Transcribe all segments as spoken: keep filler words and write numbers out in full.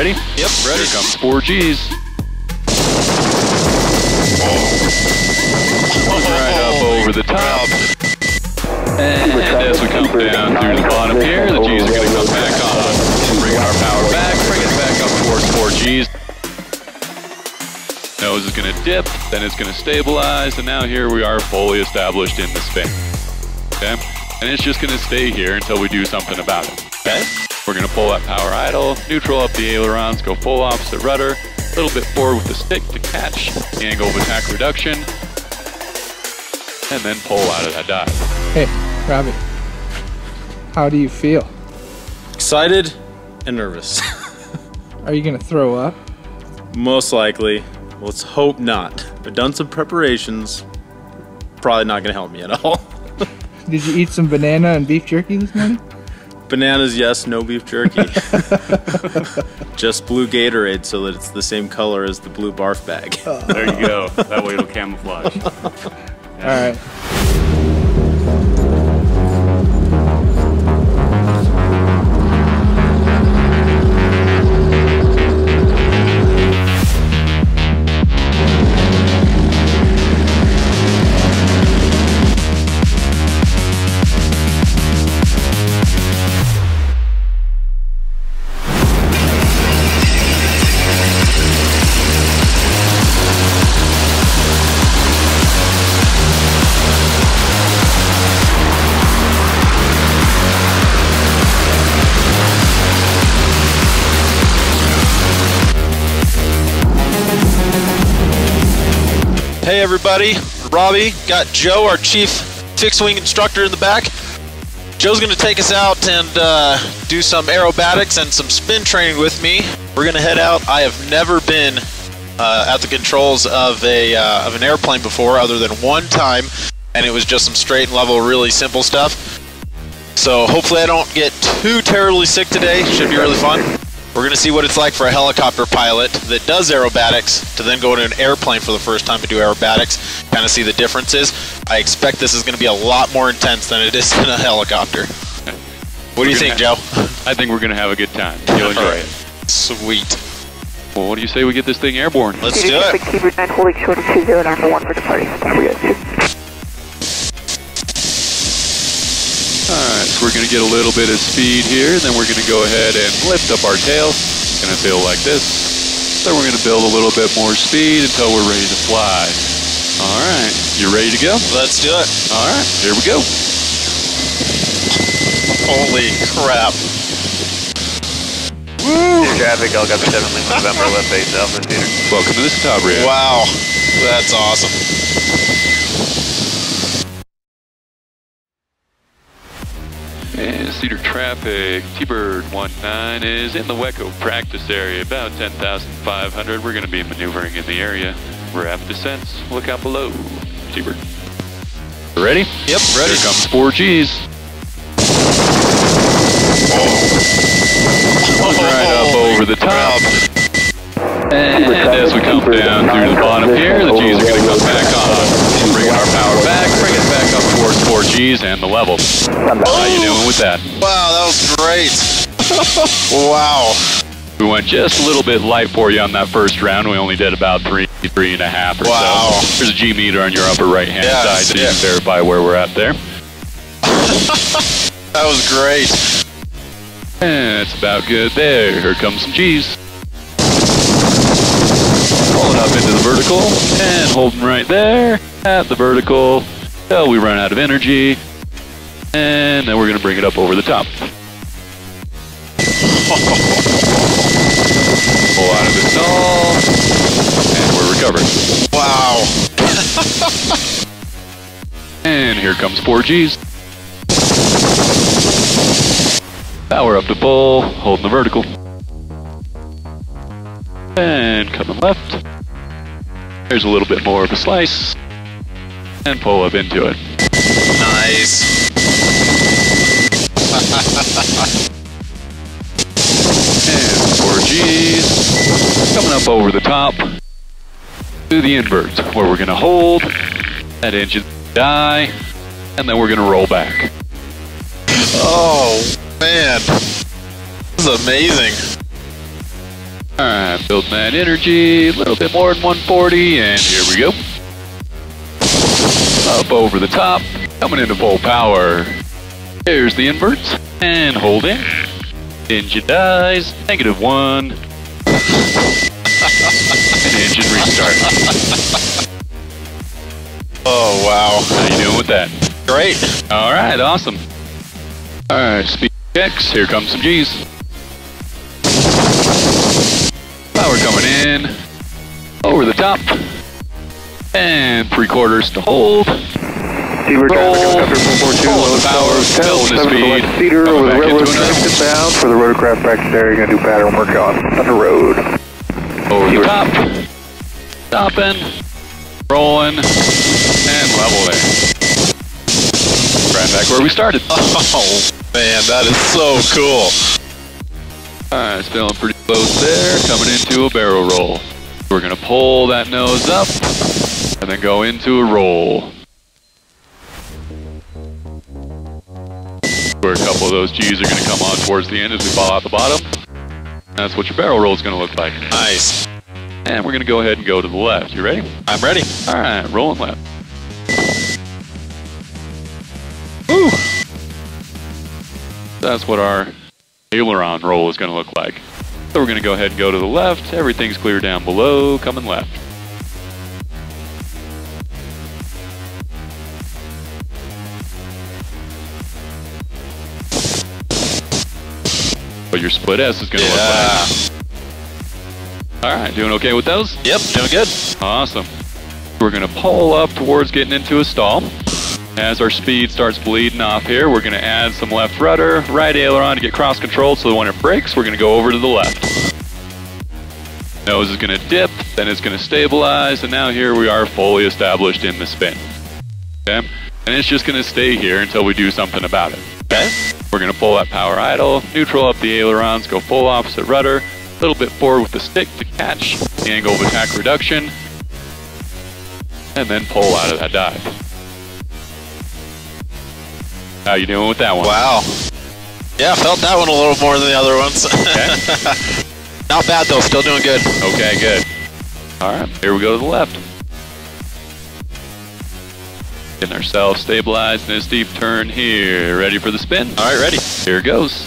Ready? Yep, ready. Here comes four G's. Right up over the top. And as we come down through the bottom here, the G's are going to come back on. Bring our power back, bring it back up towards four G's. Nose is going to dip, then it's going to stabilize, and now here we are fully established in the spin. Okay? And it's just going to stay here until we do something about it. Okay? We're going to pull that power idle, neutral up the ailerons, go full opposite rudder, a little bit forward with the stick to catch the angle of attack reduction, and then pull out of that dive. Hey, Robbie, how do you feel? Excited and nervous. Are you going to throw up? Most likely. Let's hope not. I've done some preparations. Probably not gonna help me at all. Did you eat some banana and beef jerky this morning? Bananas, yes, no beef jerky. Just blue Gatorade so that it's the same color as the blue barf bag. There you go. That way it'll camouflage. Yeah. All right. Hey everybody, Robbie, got Joe, our chief fixed wing instructor in the back. Joe's going to take us out and uh, do some aerobatics and some spin training with me. We're going to head out. I have never been uh, at the controls of, a, uh, of an airplane before other than one time, and it was just some straight and level, really simple stuff. So hopefully I don't get too terribly sick today. Should be really fun. We're going to see what it's like for a helicopter pilot that does aerobatics to then go to an airplane for the first time to do aerobatics, kind of see the differences. I expect this is going to be a lot more intense than it is in a helicopter. What do you think, Joe? I think we're going to have a good time. You'll enjoy it. Sweet. Well, what do you say we get this thing airborne? Let's do it. Keeper nine holding short of two zero and Alpha one for departing. Alright, so we're going to get a little bit of speed here, and then we're going to go ahead and lift up our tail. It's going to feel like this. Then we're going to build a little bit more speed until we're ready to fly. Alright, you ready to go? Let's do it. Alright, here we go. Holy crap. Woo! Dear traffic, I'll got the seven Lima November, left base Alpha Theater. Welcome to the Citabria. Wow, that's awesome. Cedar traffic, T-Bird one nine is in the W E C O practice area, about ten thousand five hundred. We're going to be maneuvering in the area. We're at descents. Look out below, T-Bird. Ready? Yep, ready. Here comes four G's. Oh. Right up over the top. And as we come down through the bottom here, the G's are going to come back on. Bring our power back, bring it back up towards four G's and the level. How you doing with that? Wow, that was great. Wow. We went just a little bit light for you on that first round. We only did about three, three and a half or wow. So. There's a G meter on your upper right-hand yeah, side so you can verify where we're at there. That was great. And it's about good there. Here comes some G's. Pulling up into the vertical and holding right there at the vertical till we run out of energy. And then we're going to bring it up over the top. Pull out of the stall, and we're recovered. Wow. And here comes four G's. Power up the pull, holding the vertical. And coming left. There's a little bit more of a slice. And pull up into it. Nice. And four G's, coming up over the top to the invert, where we're going to hold that engine die, and then we're going to roll back. Oh, man. This is amazing. Alright, building that energy, a little bit more than one forty, and here we go. Up over the top, coming into full power. There's the inverts, and hold in. Engine dies, negative one. And engine restart. Oh wow, how you doing with that? Great. Alright, awesome. Alright, speed checks, here comes some G's. Power coming in, over the top, and three quarters to hold. Seabird traffic, helicopter four four two, low power, building the speed. Cedar over the railroad track inbound for the rotorcraft back there. You're going to do pattern work on Thunder Road. Over the top, stopping, rolling, and level there. Right back where we started. Oh man, that is so cool. Alright, it's feeling pretty close there, coming into a barrel roll. We're going to pull that nose up, and then go into a roll. Where a couple of those G's are going to come on towards the end as we fall out the bottom. That's what your barrel roll is going to look like. Nice. And we're going to go ahead and go to the left. You ready? I'm ready. Alright, rolling left. Woo! That's what our aileron roll is going to look like. So we're going to go ahead and go to the left. Everything's clear down below, coming left. But your split S is going to yeah. look like. Alright, doing okay with those? Yep, doing good. Awesome. We're going to pull up towards getting into a stall. As our speed starts bleeding off here, we're going to add some left rudder, right aileron to get cross controlled, so that when it breaks, we're going to go over to the left. Nose is going to dip, then it's going to stabilize, and now here we are fully established in the spin. Okay? And it's just going to stay here until we do something about it. Okay? We're going to pull that power idle, neutral up the ailerons, go full opposite rudder, a little bit forward with the stick to catch the angle of attack reduction, and then pull out of that dive. How you doing with that one? Wow. Yeah, I felt that one a little more than the other ones. Okay. Not bad though, still doing good. Okay, good. Alright, here we go to the left. Getting ourselves stabilized in a steep turn here. Ready for the spin? Alright, ready. Here it goes.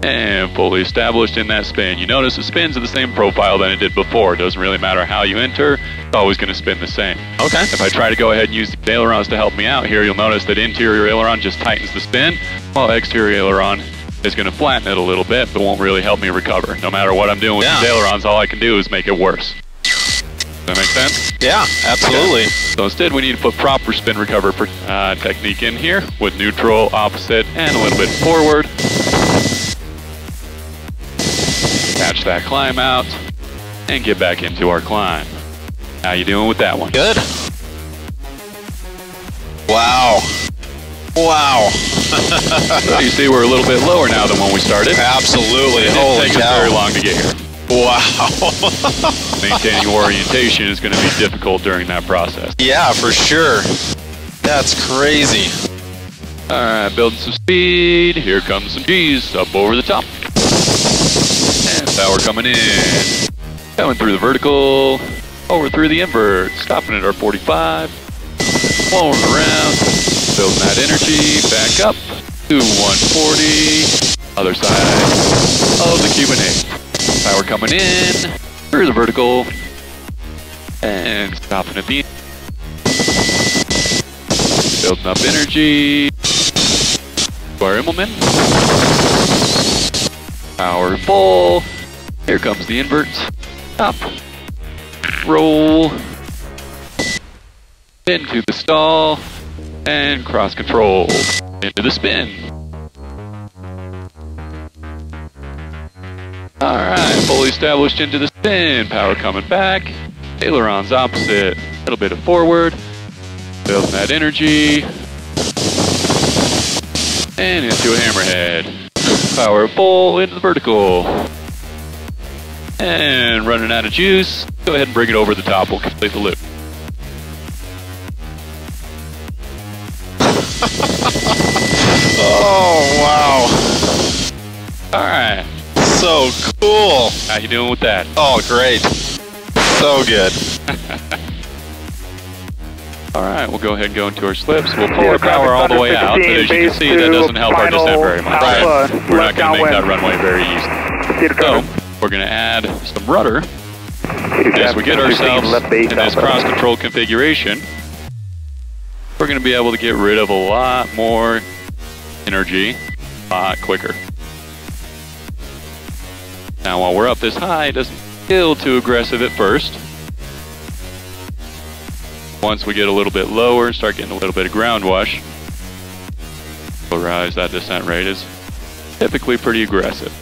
And fully established in that spin. You notice the spins are the same profile than it did before. It doesn't really matter how you enter, it's always going to spin the same. Okay. If I try to go ahead and use the ailerons to help me out here, you'll notice that interior aileron just tightens the spin, while exterior aileron is going to flatten it a little bit, but won't really help me recover. No matter what I'm doing with yeah. these ailerons, all I can do is make it worse. Does that make sense? Yeah, absolutely. Okay. So instead we need to put proper spin recover per, uh, technique in here, with neutral, opposite, and a little bit forward. Catch that climb out, and get back into our climb. How you doing with that one? Good. Wow. Wow. So you see we're a little bit lower now than when we started. Absolutely. It didn't take us very long to get here. Wow. Maintaining orientation is going to be difficult during that process. Yeah, for sure. That's crazy. Alright, building some speed. Here comes some G's up over the top. Power coming in, coming through the vertical, over through the invert, stopping at our forty-five, flowing around, building that energy, back up to one forty, other side of the Cuban eight. Power coming in, through the vertical, and stopping at the end. Building up energy to our Immelman. Power full. Here comes the inverts. Up. Roll. Into the stall. And cross control. Into the spin. Alright, fully established into the spin. Power coming back. Ailerons opposite. A little bit of forward. Building that energy. And into a hammerhead. Power full into the vertical. And running out of juice, go ahead and bring it over the top, we'll complete the loop. Oh, wow. so cool. How you doing with that? Oh, great. So good. All right, we'll go ahead and go into our slips. We'll pull our power all the way out, but as you can see, that doesn't help our descent very much. Right. We're not going to make that runway very easy. So we're going to add some rudder as we get ourselves in this cross-control configuration. We're going to be able to get rid of a lot more energy a lot quicker. Now, while we're up this high, it doesn't feel too aggressive at first. Once we get a little bit lower, start getting a little bit of ground wash, we'll rise. That descent rate is typically pretty aggressive.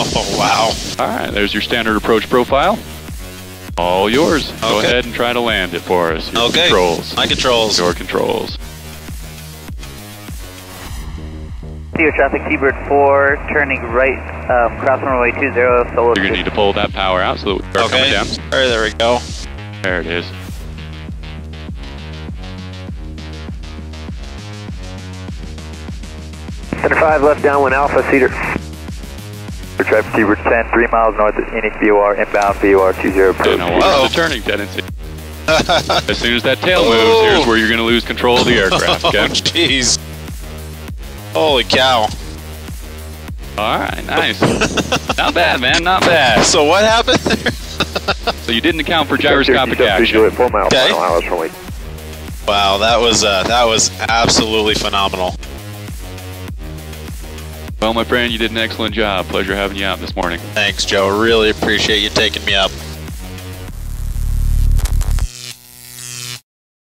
Oh, wow. All right, there's your standard approach profile. All yours. Okay. Go ahead and try to land it for us. Your okay. Controls. My controls. Your controls. Air traffic, keybird four, turning right, um, crossing runway two zero. Solo. You're going to need to pull that power out so that we start okay. coming down. All right, there we go. There it is. Center five, left downwind, Alpha, Cedar. Air traffic, keyword ten, three miles north of Scenic V O R, inbound V O R two zero. What's the turning tendency? As soon as that tail moves, oh. here's where you're going to lose control of the aircraft. Okay? Oh, jeez. Holy cow. Alright, nice. Not bad, man, not bad. So what happened there? So you didn't account for gyroscopic action. Okay. Wow, that was uh, that was absolutely phenomenal. Well, my friend, you did an excellent job. Pleasure having you out this morning. Thanks, Joe. Really appreciate you taking me up.